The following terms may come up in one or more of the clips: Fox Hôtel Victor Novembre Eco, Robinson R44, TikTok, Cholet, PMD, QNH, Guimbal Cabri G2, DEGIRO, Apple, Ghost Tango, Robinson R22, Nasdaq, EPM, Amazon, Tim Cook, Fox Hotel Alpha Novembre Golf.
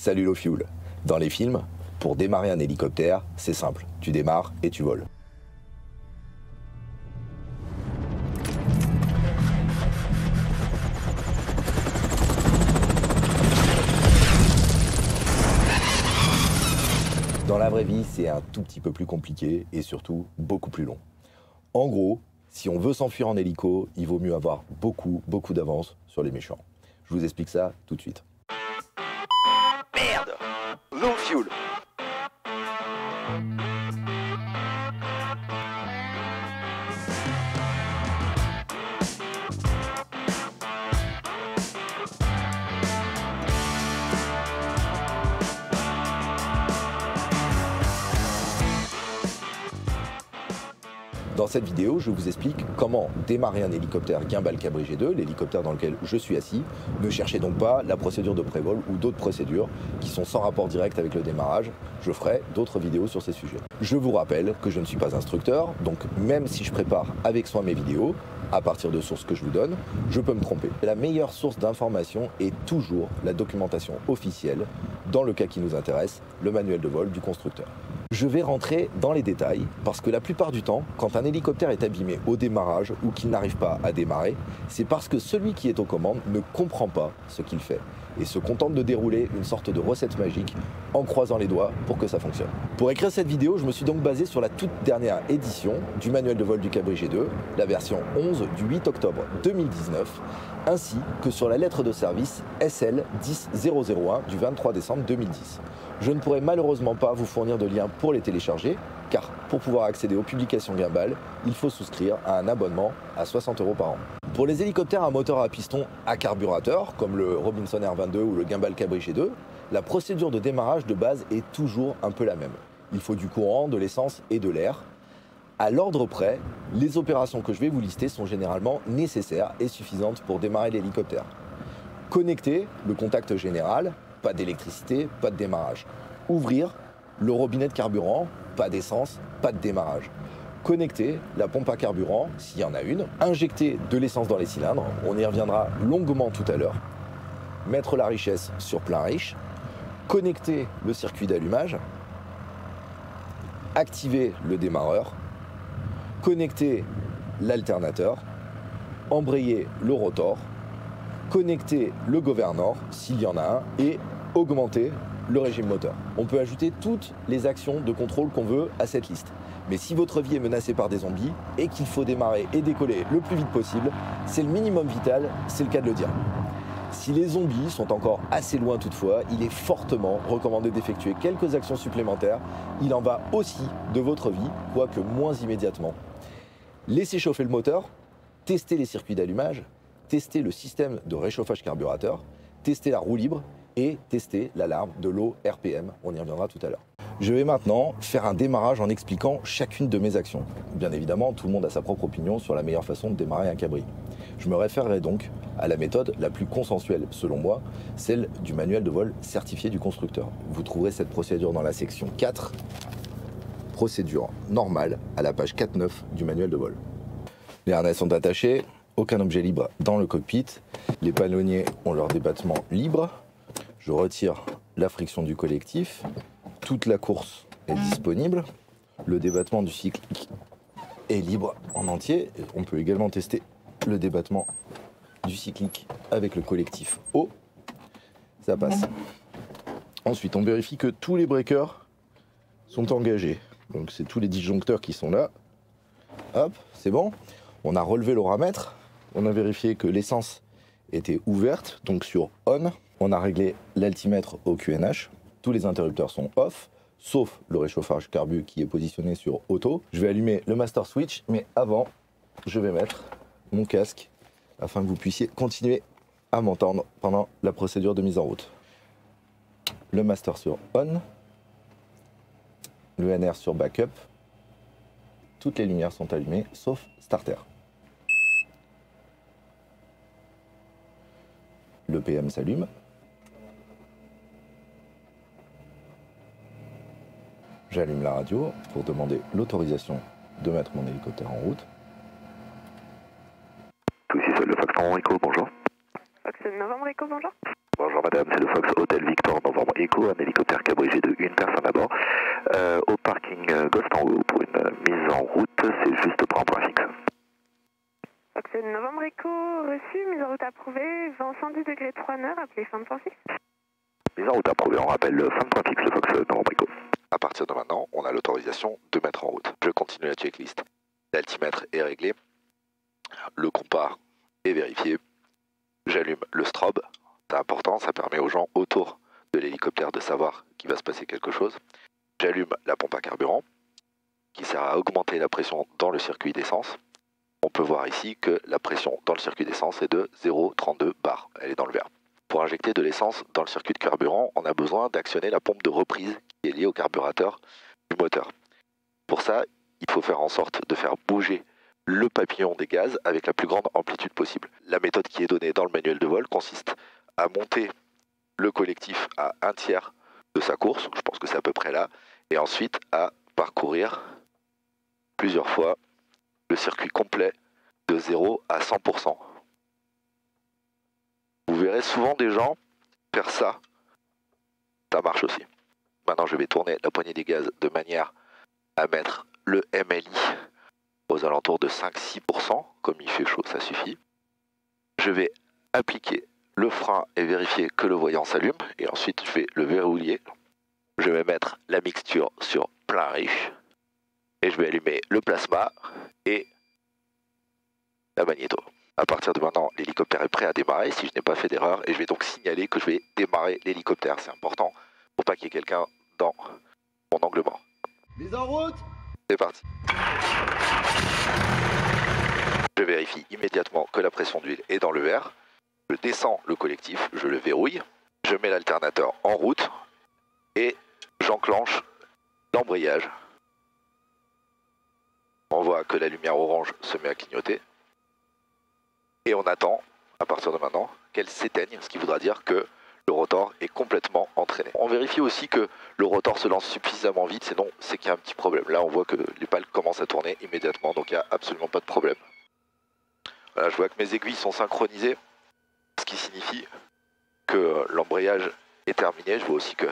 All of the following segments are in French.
Salut low fuel. Dans les films, pour démarrer un hélicoptère, c'est simple, tu démarres et tu voles. Dans la vraie vie, c'est un tout petit peu plus compliqué et surtout beaucoup plus long. En gros, si on veut s'enfuir en hélico, il vaut mieux avoir beaucoup d'avance sur les méchants. Je vous explique ça tout de suite. Merde ! Low fuel ! Dans cette vidéo, je vous explique comment démarrer un hélicoptère Guimbal Cabri G2, l'hélicoptère dans lequel je suis assis. Ne cherchez donc pas la procédure de prévol ou d'autres procédures qui sont sans rapport direct avec le démarrage. Je ferai d'autres vidéos sur ces sujets. Je vous rappelle que je ne suis pas instructeur, donc même si je prépare avec soin mes vidéos, à partir de sources que je vous donne, je peux me tromper. La meilleure source d'information est toujours la documentation officielle, dans le cas qui nous intéresse, le manuel de vol du constructeur. Je vais rentrer dans les détails parce que la plupart du temps, quand un hélicoptère est abîmé au démarrage ou qu'il n'arrive pas à démarrer, c'est parce que celui qui est aux commandes ne comprend pas ce qu'il fait et se contente de dérouler une sorte de recette magique en croisant les doigts pour que ça fonctionne. Pour écrire cette vidéo, je me suis donc basé sur la toute dernière édition du manuel de vol du Cabri G2, la version 11 du 8 octobre 2019, ainsi que sur la lettre de service SL 10001 du 23 décembre 2010. Je ne pourrai malheureusement pas vous fournir de lien pour les télécharger, car pour pouvoir accéder aux publications Guimbal, il faut souscrire à un abonnement à 60 € par an. Pour les hélicoptères à moteur à piston à carburateur, comme le Robinson R22 ou le Guimbal Cabri G2, la procédure de démarrage de base est toujours un peu la même. Il faut du courant, de l'essence et de l'air. À l'ordre près, les opérations que je vais vous lister sont généralement nécessaires et suffisantes pour démarrer l'hélicoptère. Connecter, le contact général, pas d'électricité, pas de démarrage. Ouvrir, le robinet de carburant, pas d'essence, pas de démarrage. Connecter la pompe à carburant, s'il y en a une. Injecter de l'essence dans les cylindres, on y reviendra longuement tout à l'heure. Mettre la richesse sur plein riche. Connecter le circuit d'allumage. Activer le démarreur. Connecter l'alternateur. Embrayer le rotor. Connecter le gouverneur, s'il y en a un, et augmenter le régime moteur. On peut ajouter toutes les actions de contrôle qu'on veut à cette liste. Mais si votre vie est menacée par des zombies et qu'il faut démarrer et décoller le plus vite possible, c'est le minimum vital, c'est le cas de le dire. Si les zombies sont encore assez loin toutefois, il est fortement recommandé d'effectuer quelques actions supplémentaires. Il en va aussi de votre vie, quoique moins immédiatement. Laissez chauffer le moteur, testez les circuits d'allumage, tester le système de réchauffage carburateur, tester la roue libre et tester l'alarme de l'eau RPM. On y reviendra tout à l'heure. Je vais maintenant faire un démarrage en expliquant chacune de mes actions. Bien évidemment, tout le monde a sa propre opinion sur la meilleure façon de démarrer un cabri. Je me référerai donc à la méthode la plus consensuelle, selon moi, celle du manuel de vol certifié du constructeur. Vous trouverez cette procédure dans la section 4, procédure normale, à la page 4.9 du manuel de vol. Les harnais sont attachés. Aucun objet libre dans le cockpit. Les palonniers ont leur débattement libre. Je retire la friction du collectif. Toute la course est disponible. Le débattement du cycle est libre en entier. On peut également tester le débattement du cyclique avec le collectif haut. Ça passe. Ensuite, on vérifie que tous les breakers sont engagés. Donc c'est tous les disjoncteurs qui sont là. Hop, c'est bon. On a relevé l'oramètre. On a vérifié que l'essence était ouverte, donc sur ON. On a réglé l'altimètre au QNH. Tous les interrupteurs sont OFF, sauf le réchauffage carbu qui est positionné sur AUTO. Je vais allumer le master switch, mais avant, je vais mettre mon casque afin que vous puissiez continuer à m'entendre pendant la procédure de mise en route. Le master sur ON, le NR sur BACKUP. Toutes les lumières sont allumées, sauf starter. Le PM s'allume. J'allume la radio pour demander l'autorisation de mettre mon hélicoptère en route. Tout ici, c'est le Fox Hôtel Victor Novembre Eco, bonjour. Fox Hôtel Novembre Eco, bonjour. Bonjour, Bonjour madame, c'est le Fox Hôtel Victor Novembre Eco, un hélicoptère Cabri G2, une personne à bord, au parking Ghost Tango pour une mise en route, c'est juste pour un point fixe. Fox Novembre Eco, reçu, mise en route approuvée, vent 110 degrés 3 nord, appelez fin de point fixe. Mise en route approuvée, on rappelle fin de point fixe, le Fox Novembre Eco. À partir de maintenant, on a l'autorisation de mettre en route. Je continue la checklist. L'altimètre est réglé, le compas est vérifié, j'allume le strobe. C'est important, ça permet aux gens autour de l'hélicoptère de savoir qu'il va se passer quelque chose. J'allume la pompe à carburant qui sert à augmenter la pression dans le circuit d'essence. On peut voir ici que la pression dans le circuit d'essence est de 0,32 bar, elle est dans le vert. Pour injecter de l'essence dans le circuit de carburant, on a besoin d'actionner la pompe de reprise qui est liée au carburateur du moteur. Pour ça, il faut faire en sorte de faire bouger le papillon des gaz avec la plus grande amplitude possible. La méthode qui est donnée dans le manuel de vol consiste à monter le collectif à un tiers de sa course, je pense que c'est à peu près là, et ensuite à parcourir plusieurs fois le circuit complet de 0 à 100%. Vous verrez souvent des gens faire ça, ça marche aussi. Maintenant je vais tourner la poignée des gaz de manière à mettre le MLI aux alentours de 5-6%, comme il fait chaud ça suffit. Je vais appliquer le frein et vérifier que le voyant s'allume, et ensuite je vais le verrouiller. Je vais mettre la mixture sur plein riche, et je vais allumer le plasma et la magnéto. À partir de maintenant, l'hélicoptère est prêt à démarrer, si je n'ai pas fait d'erreur, et je vais donc signaler que je vais démarrer l'hélicoptère. C'est important pour pas qu'il y ait quelqu'un dans mon angle mort. Mise en route! C'est parti! Je vérifie immédiatement que la pression d'huile est dans le vert. Je descends le collectif, je le verrouille, je mets l'alternateur en route et j'enclenche l'embrayage. On voit que la lumière orange se met à clignoter et on attend, à partir de maintenant, qu'elle s'éteigne, ce qui voudra dire que le rotor est complètement entraîné. On vérifie aussi que le rotor se lance suffisamment vite, sinon c'est qu'il y a un petit problème. Là on voit que les pales commencent à tourner immédiatement, donc il n'y a absolument pas de problème. Voilà, je vois que mes aiguilles sont synchronisées, ce qui signifie que l'embrayage est terminé. Je vois aussi que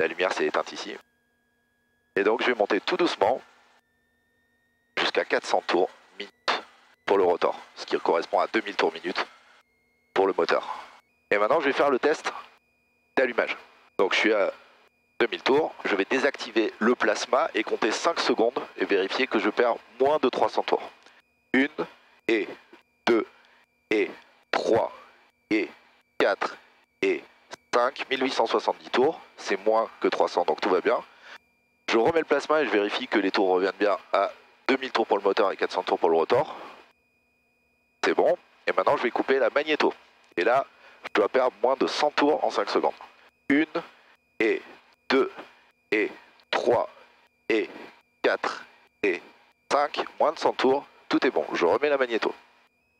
la lumière s'est éteinte ici. Et donc je vais monter tout doucement jusqu'à 400 tours minute pour le rotor, ce qui correspond à 2000 tours minute pour le moteur. Et maintenant je vais faire le test d'allumage. Donc je suis à 2000 tours, je vais désactiver le plasma et compter 5 secondes et vérifier que je perds moins de 300 tours. 1 et 2 et 3. Et 4 et 5, 1870 tours, c'est moins que 300 donc tout va bien. Je remets le plasma et je vérifie que les tours reviennent bien à 2000 tours pour le moteur et 400 tours pour le rotor. C'est bon, et maintenant je vais couper la magnéto. Et là, je dois perdre moins de 100 tours en 5 secondes. 1 et 2 et 3 et 4 et 5, moins de 100 tours, tout est bon, je remets la magnéto.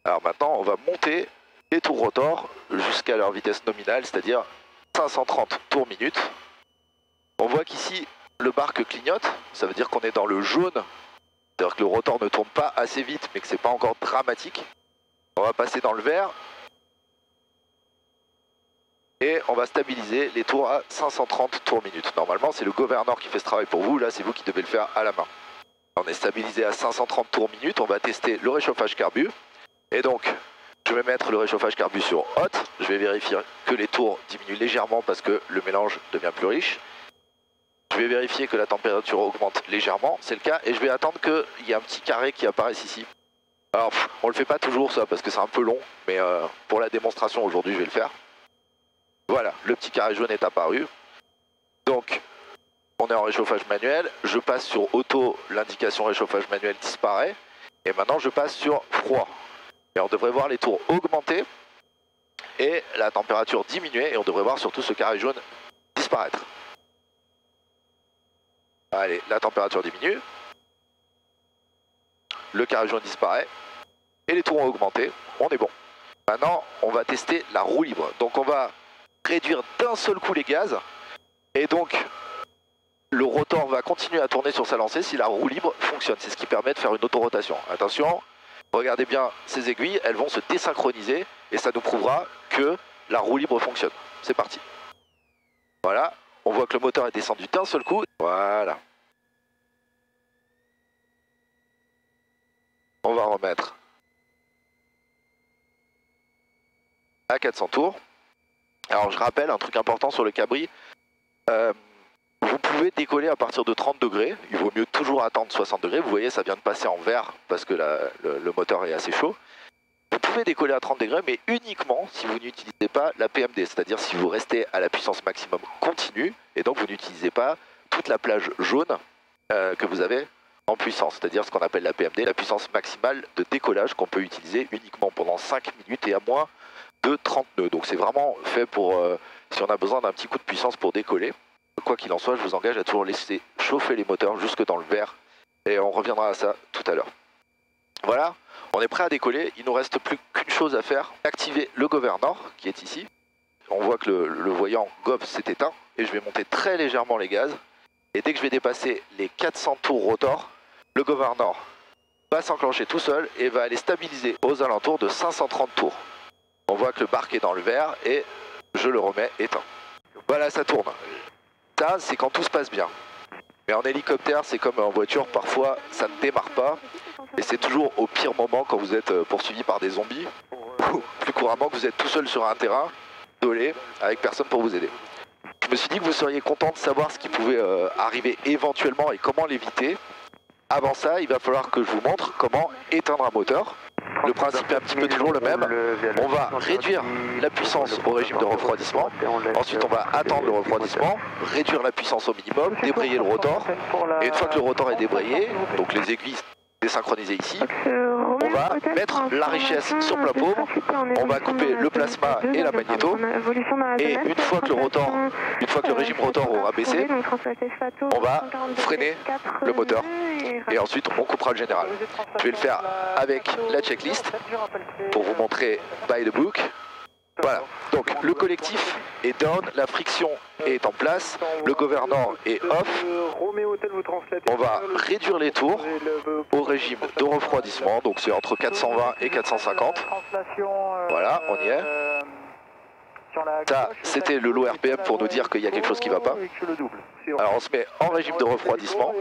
Alors maintenant on va monter les tours rotor jusqu'à leur vitesse nominale, c'est-à-dire 530 tours minute. On voit qu'ici, le barque clignote, ça veut dire qu'on est dans le jaune, c'est-à-dire que le rotor ne tourne pas assez vite, mais que c'est pas encore dramatique. On va passer dans le vert, et on va stabiliser les tours à 530 tours minute. Normalement, c'est le gouverneur qui fait ce travail pour vous, là c'est vous qui devez le faire à la main. On est stabilisé à 530 tours minute, on va tester le réchauffage carbu, et donc... je vais mettre le réchauffage carbu sur haute, je vais vérifier que les tours diminuent légèrement parce que le mélange devient plus riche. Je vais vérifier que la température augmente légèrement, c'est le cas, et je vais attendre qu'il y ait un petit carré qui apparaisse ici. Alors on le fait pas toujours ça parce que c'est un peu long, mais pour la démonstration aujourd'hui je vais le faire. Voilà, le petit carré jaune est apparu. Donc on est en réchauffage manuel, je passe sur auto, l'indication réchauffage manuel disparaît, et maintenant je passe sur froid. Et on devrait voir les tours augmenter et la température diminuer, et on devrait voir surtout ce carré jaune disparaître. Allez, la température diminue, le carré jaune disparaît et les tours ont augmenté, on est bon. Maintenant on va tester la roue libre, donc on va réduire d'un seul coup les gaz et donc le rotor va continuer à tourner sur sa lancée si la roue libre fonctionne, c'est ce qui permet de faire une autorotation. Attention. Regardez bien ces aiguilles, elles vont se désynchroniser et ça nous prouvera que la roue libre fonctionne. c'est parti. Voilà, on voit que le moteur est descendu d'un seul coup, voilà. On va remettre à 400 tours. Alors je rappelle un truc important sur le Cabri, vous pouvez décoller à partir de 30 degrés, il vaut mieux toujours attendre 60 degrés, vous voyez ça vient de passer en vert parce que le moteur est assez chaud. Vous pouvez décoller à 30 degrés mais uniquement si vous n'utilisez pas la PMD, c'est-à-dire si vous restez à la puissance maximum continue et donc vous n'utilisez pas toute la plage jaune que vous avez en puissance, c'est-à-dire ce qu'on appelle la PMD, la puissance maximale de décollage qu'on peut utiliser uniquement pendant 5 minutes et à moins de 30 nœuds. Donc c'est vraiment fait pour si on a besoin d'un petit coup de puissance pour décoller. Quoi qu'il en soit, je vous engage à toujours laisser chauffer les moteurs jusque dans le vert et on reviendra à ça tout à l'heure. Voilà, on est prêt à décoller. Il nous reste plus qu'une chose à faire, activer le gouverneur qui est ici. On voit que le voyant GOV s'est éteint et je vais monter très légèrement les gaz. Et dès que je vais dépasser les 400 tours rotor, le gouverneur va s'enclencher tout seul et va aller stabiliser aux alentours de 530 tours. On voit que le barque est dans le vert et je le remets éteint. Voilà, ça tourne. Ça, c'est quand tout se passe bien. Mais en hélicoptère, c'est comme en voiture, parfois ça ne démarre pas. Et c'est toujours au pire moment quand vous êtes poursuivi par des zombies. Ou plus couramment que vous êtes tout seul sur un terrain, isolé, avec personne pour vous aider. Je me suis dit que vous seriez content de savoir ce qui pouvait arriver éventuellement et comment l'éviter. Avant ça, il va falloir que je vous montre comment éteindre un moteur. Le principe est un petit peu toujours le même, on va réduire la puissance au régime de refroidissement, ensuite on va attendre le refroidissement, réduire la puissance au minimum, débrayer le rotor, et une fois que le rotor est débrayé, donc les aiguilles désynchronisées ici, on va mettre la richesse sur plein paume, on va couper le plasma et la magnéto, et une fois que le régime rotor aura baissé, on va freiner le moteur, et ensuite on coupera le général. Je vais le faire avec la checklist pour vous montrer by the book. Voilà, donc le collectif est down, la friction est en place, le gouverneur est off, on va réduire les tours au régime de refroidissement, donc c'est entre 420 et 450, voilà, on y est. Ça, c'était le lot RPM pour nous dire qu'il y a quelque chose qui ne va pas. Alors on se met en régime de refroidissement.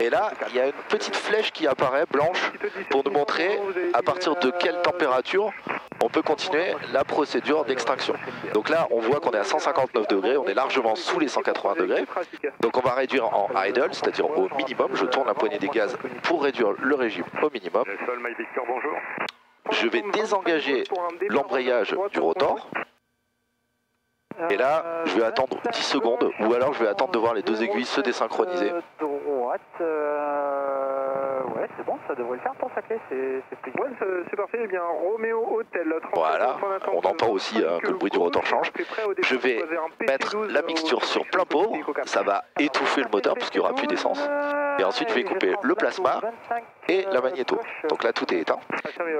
Et là, il y a une petite flèche qui apparaît, blanche, pour nous montrer à partir de quelle température on peut continuer la procédure d'extinction. Donc là, on voit qu'on est à 159 degrés, on est largement sous les 180 degrés. Donc on va réduire en idle, c'est-à-dire au minimum. Je tourne la poignée des gaz pour réduire le régime au minimum. Je vais désengager l'embrayage du rotor. Et là, je vais attendre 10 secondes, ou alors je vais attendre de voir les deux aiguilles se désynchroniser. Ouais, c'est bon, ça devrait le faire pour sacrer, c'est plus bon. Ouais, c'est parfait, eh bien, Roméo Hôtel. Voilà, on entend aussi que le bruit du rotor change. Je vais mettre la mixture sur plein pot, ça va étouffer le moteur parce qu'il n'y aura plus d'essence. Et ensuite, je vais couper le plasma et la magnéto. Donc là, tout est éteint.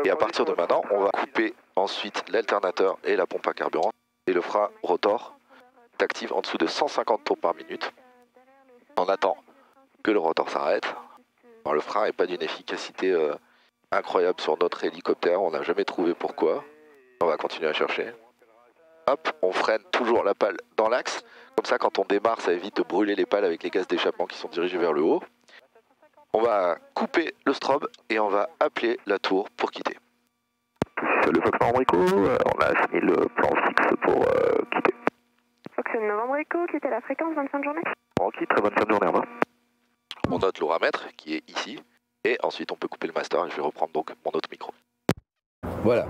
Et à partir de maintenant, on va couper ensuite l'alternateur et la pompe à carburant. Et le frein rotor t'active en dessous de 150 tours par minute. On attend que le rotor s'arrête. Le frein n'est pas d'une efficacité incroyable sur notre hélicoptère, on n'a jamais trouvé pourquoi. On va continuer à chercher. Hop, on freine toujours la pale dans l'axe. Comme ça, quand on démarre, ça évite de brûler les pales avec les gaz d'échappement qui sont dirigés vers le haut. On va couper le strobe et on va appeler la tour pour quitter. Le Fox Novembre Eco, on a signé le plan fixe pour quitter. Fox Novembre Eco, quitter la fréquence, bonne fin de journée. On quitte, très bonne fin de journée, au revoir. On note l'oramètre qui est ici, et ensuite on peut couper le master, et je vais reprendre donc mon autre micro. Voilà,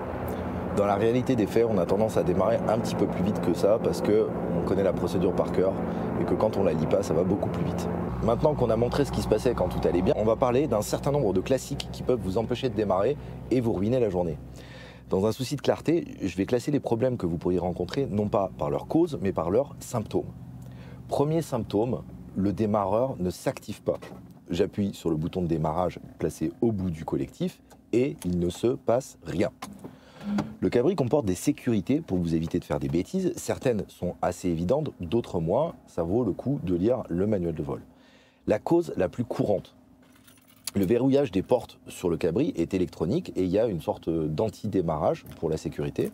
dans la réalité des faits, on a tendance à démarrer un petit peu plus vite que ça, parce qu'on connaît la procédure par cœur, et que quand on la lit pas, ça va beaucoup plus vite. Maintenant qu'on a montré ce qui se passait quand tout allait bien, on va parler d'un certain nombre de classiques qui peuvent vous empêcher de démarrer et vous ruiner la journée. Dans un souci de clarté, je vais classer les problèmes que vous pourriez rencontrer, non pas par leur cause, mais par leurs symptômes. Premier symptôme, le démarreur ne s'active pas. J'appuie sur le bouton de démarrage placé au bout du collectif et il ne se passe rien. Le Cabri comporte des sécurités pour vous éviter de faire des bêtises. Certaines sont assez évidentes, d'autres moins. Ça vaut le coup de lire le manuel de vol. La cause la plus courante. Le verrouillage des portes sur le Cabri est électronique et il y a une sorte d'anti-démarrage pour la sécurité.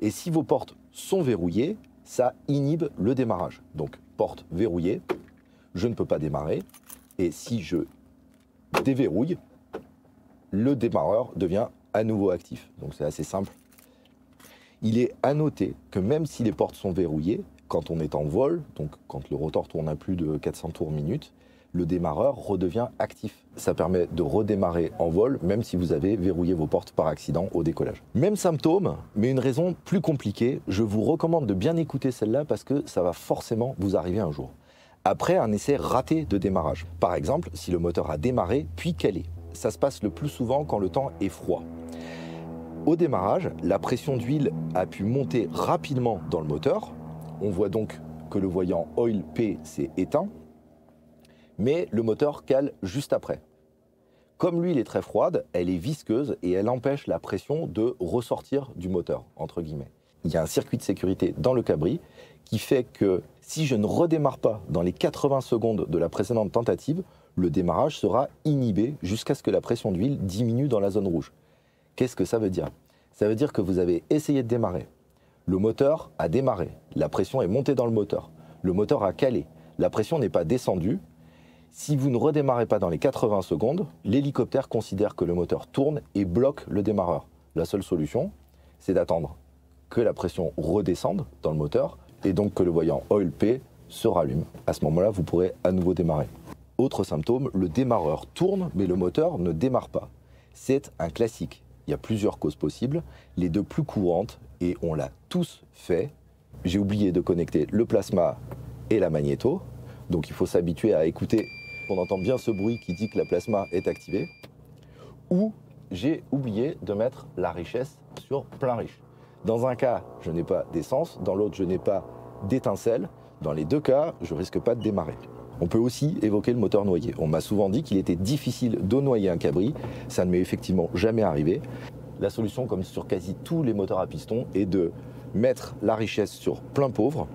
Et si vos portes sont verrouillées, ça inhibe le démarrage. Donc porte verrouillée, je ne peux pas démarrer. Et si je déverrouille, le démarreur devient à nouveau actif. Donc c'est assez simple. Il est à noter que même si les portes sont verrouillées, quand on est en vol, donc quand le rotor tourne à plus de 400 tours minute, le démarreur redevient actif. Ça permet de redémarrer en vol, même si vous avez verrouillé vos portes par accident au décollage. Même symptôme, mais une raison plus compliquée. Je vous recommande de bien écouter celle-là parce que ça va forcément vous arriver un jour. Après un essai raté de démarrage. Par exemple, si le moteur a démarré puis calé. Ça se passe le plus souvent quand le temps est froid. Au démarrage, la pression d'huile a pu monter rapidement dans le moteur. On voit donc que le voyant Oil P s'est éteint, mais le moteur cale juste après. Comme l'huile est très froide, elle est visqueuse et elle empêche la pression de ressortir du moteur, entre guillemets. Il y a un circuit de sécurité dans le Cabri qui fait que si je ne redémarre pas dans les 80 secondes de la précédente tentative, le démarrage sera inhibé jusqu'à ce que la pression d'huile diminue dans la zone rouge. Qu'est-ce que ça veut dire? Ça veut dire que vous avez essayé de démarrer. Le moteur a démarré, la pression est montée dans le moteur. Le moteur a calé, la pression n'est pas descendue. Si vous ne redémarrez pas dans les 80 secondes, l'hélicoptère considère que le moteur tourne et bloque le démarreur. La seule solution, c'est d'attendre que la pression redescende dans le moteur et donc que le voyant Oil P se rallume. À ce moment-là, vous pourrez à nouveau démarrer. Autre symptôme, le démarreur tourne mais le moteur ne démarre pas. C'est un classique. Il y a plusieurs causes possibles, les deux plus courantes, et on l'a tous fait. J'ai oublié de connecter le plasma et la magnéto, donc il faut s'habituer à écouter. On entend bien ce bruit qui dit que la plasma est activée. Ou j'ai oublié de mettre la richesse sur plein riche. Dans un cas, je n'ai pas d'essence, dans l'autre, je n'ai pas d'étincelle. Dans les deux cas, je risque pas de démarrer. On peut aussi évoquer le moteur noyé. On m'a souvent dit qu'il était difficile de noyer un Cabri. Ça ne m'est effectivement jamais arrivé. La solution, comme sur quasi tous les moteurs à piston, est de mettre la richesse sur plein pauvre,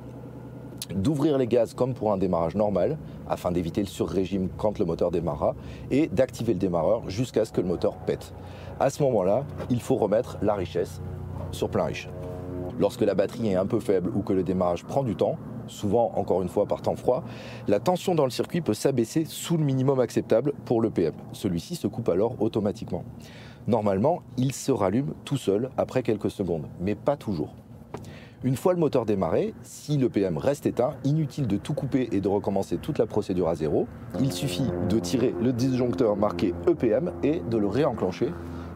d'ouvrir les gaz comme pour un démarrage normal, afin d'éviter le surrégime quand le moteur démarra, et d'activer le démarreur jusqu'à ce que le moteur pète. À ce moment-là, il faut remettre la richesse sur plein riche. Lorsque la batterie est un peu faible ou que le démarrage prend du temps, souvent encore une fois par temps froid, la tension dans le circuit peut s'abaisser sous le minimum acceptable pour l'EPM. Celui-ci se coupe alors automatiquement. Normalement, il se rallume tout seul après quelques secondes, mais pas toujours. Une fois le moteur démarré, si l'EPM reste éteint, inutile de tout couper et de recommencer toute la procédure à zéro. Il suffit de tirer le disjoncteur marqué EPM et de le réenclencher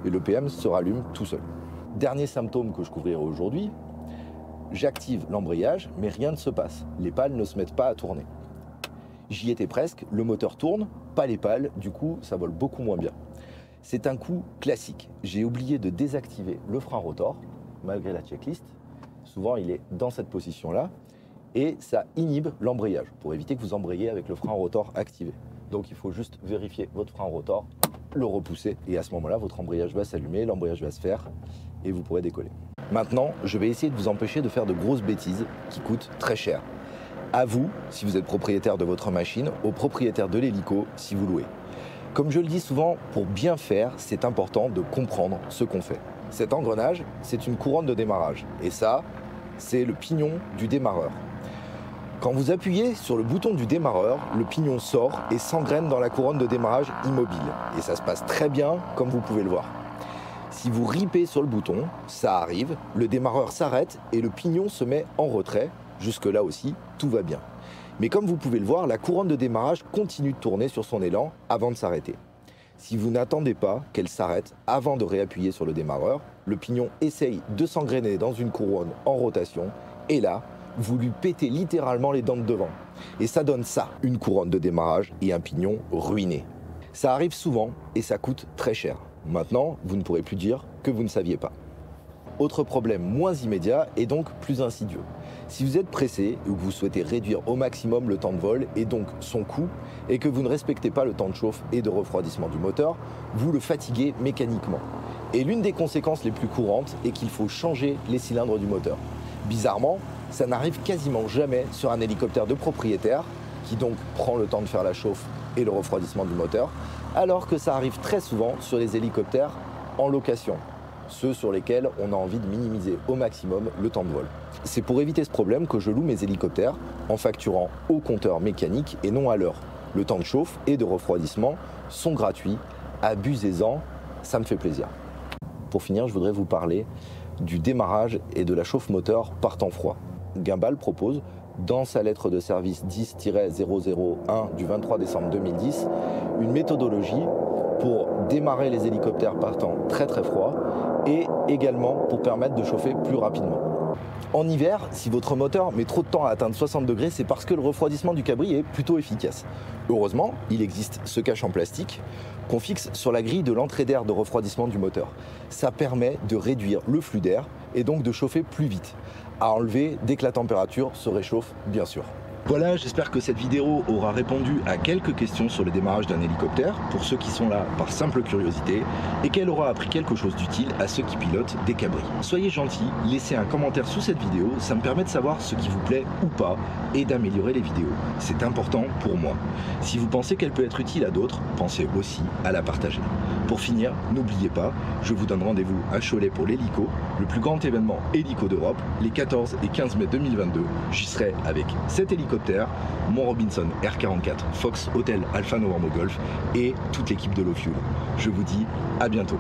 et l'EPM se rallume tout seul. Dernier symptôme que je couvrirai aujourd'hui, j'active l'embrayage, mais rien ne se passe. Les pales ne se mettent pas à tourner. J'y étais presque, le moteur tourne, pas les pales, du coup, ça vole beaucoup moins bien. C'est un coup classique. J'ai oublié de désactiver le frein rotor, malgré la checklist. Souvent, il est dans cette position-là, et ça inhibe l'embrayage, pour éviter que vous embrayiez avec le frein rotor activé. Donc, il faut juste vérifier votre frein rotor, le repousser, et à ce moment-là, votre embrayage va s'allumer, l'embrayage va se faire, et vous pourrez décoller. Maintenant, je vais essayer de vous empêcher de faire de grosses bêtises qui coûtent très cher. À vous, si vous êtes propriétaire de votre machine, au propriétaire de l'hélico, si vous louez. Comme je le dis souvent, pour bien faire, c'est important de comprendre ce qu'on fait. Cet engrenage, c'est une couronne de démarrage. Et ça, c'est le pignon du démarreur. Quand vous appuyez sur le bouton du démarreur, le pignon sort et s'engraine dans la couronne de démarrage immobile. Et ça se passe très bien, comme vous pouvez le voir. Si vous ripez sur le bouton, ça arrive, le démarreur s'arrête et le pignon se met en retrait. Jusque-là aussi, tout va bien. Mais comme vous pouvez le voir, la couronne de démarrage continue de tourner sur son élan avant de s'arrêter. Si vous n'attendez pas qu'elle s'arrête avant de réappuyer sur le démarreur, le pignon essaye de s'engrainer dans une couronne en rotation et là, vous lui pétez littéralement les dents de devant. Et ça donne ça, une couronne de démarrage et un pignon ruiné. Ça arrive souvent et ça coûte très cher. Maintenant, vous ne pourrez plus dire que vous ne saviez pas. Autre problème moins immédiat et donc plus insidieux. Si vous êtes pressé ou que vous souhaitez réduire au maximum le temps de vol et donc son coût, et que vous ne respectez pas le temps de chauffe et de refroidissement du moteur, vous le fatiguez mécaniquement. Et l'une des conséquences les plus courantes est qu'il faut changer les cylindres du moteur. Bizarrement, ça n'arrive quasiment jamais sur un hélicoptère de propriétaire, qui donc prend le temps de faire la chauffe et le refroidissement du moteur, alors que ça arrive très souvent sur les hélicoptères en location. ceux sur lesquels on a envie de minimiser au maximum le temps de vol. C'est pour éviter ce problème que je loue mes hélicoptères en facturant au compteur mécanique et non à l'heure. Le temps de chauffe et de refroidissement sont gratuits, abusez-en, ça me fait plaisir. Pour finir, je voudrais vous parler du démarrage et de la chauffe moteur par temps froid. Guimbal propose, dans sa lettre de service 10-001 du 23 décembre 2010, une méthodologie pour démarrer les hélicoptères par temps très froid et également pour permettre de chauffer plus rapidement. En hiver, si votre moteur met trop de temps à atteindre 60 degrés, c'est parce que le refroidissement du cabri est plutôt efficace. Heureusement, il existe ce cache en plastique qu'on fixe sur la grille de l'entrée d'air de refroidissement du moteur. Ça permet de réduire le flux d'air et donc de chauffer plus vite, à enlever dès que la température se réchauffe, bien sûr. Voilà, j'espère que cette vidéo aura répondu à quelques questions sur le démarrage d'un hélicoptère, pour ceux qui sont là par simple curiosité, et qu'elle aura appris quelque chose d'utile à ceux qui pilotent des cabris. Soyez gentils, laissez un commentaire sous cette vidéo, ça me permet de savoir ce qui vous plaît ou pas, et d'améliorer les vidéos. C'est important pour moi. Si vous pensez qu'elle peut être utile à d'autres, pensez aussi à la partager. Pour finir, n'oubliez pas, je vous donne rendez-vous à Cholet pour l'hélico, le plus grand événement hélico d'Europe, les 14 et 15 mai 2022. J'y serai avec cet hélicoptère, mon Robinson R44 Fox Hotel Alpha Novembre Golf et toute l'équipe de l'Ofuel. Je vous dis à bientôt.